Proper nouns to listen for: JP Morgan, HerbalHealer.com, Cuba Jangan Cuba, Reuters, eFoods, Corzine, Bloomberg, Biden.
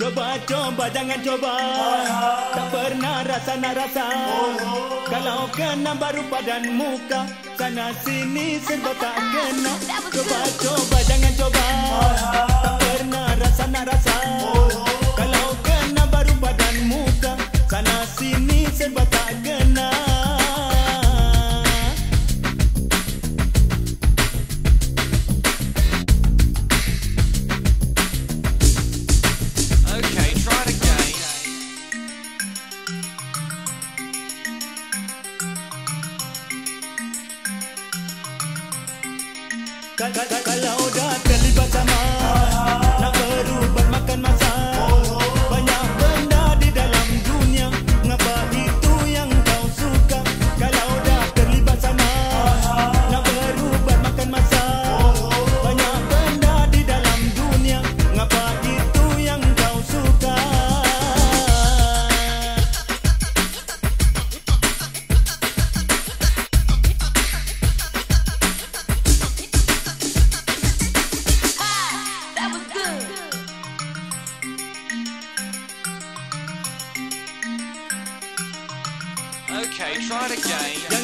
Coba jangan coba, tak pernah rasa nak rasa. Kalau kena baru padan muka, sana sini serba tak kena. Coba jangan coba, tak pernah rasa nak rasa. Kalau kena baru padan muka, sana sini serba tak kena. Kalau dah terlibat sama, nak berubah makan masa. Banyak benda di dalam dunia, mengapa itu yang kau suka? Kalau dah terlibat sama, nak berubah makan masa. Banyak benda di dalam dunia, mengapa itu yang kau suka? Okay, try it again.